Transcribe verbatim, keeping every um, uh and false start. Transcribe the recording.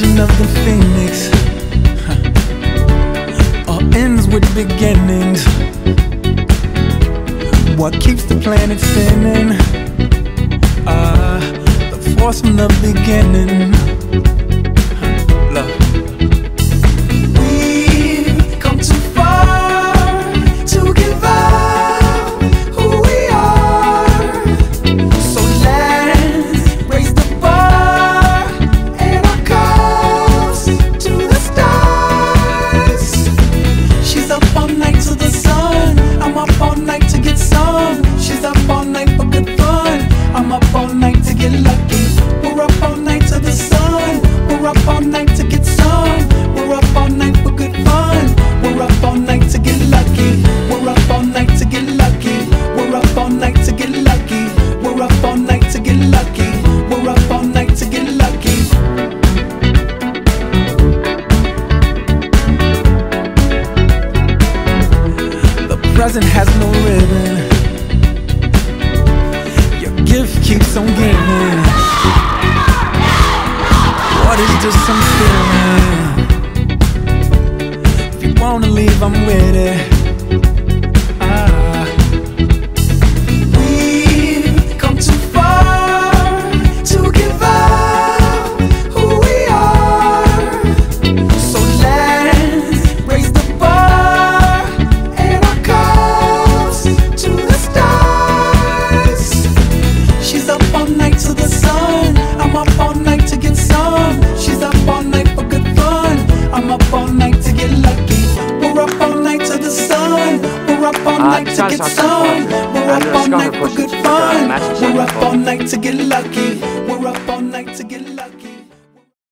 legend of the phoenix, huh. All ends with beginnings. What keeps the planet spinning? Uh, the force from the beginning. Present has no ribbon. Your gift keeps on giving. What is just some feeling? If you wanna leave, I'm with it. To get sun, we're up all night for good fun. We're up all night to get lucky. We're up all night to get lucky.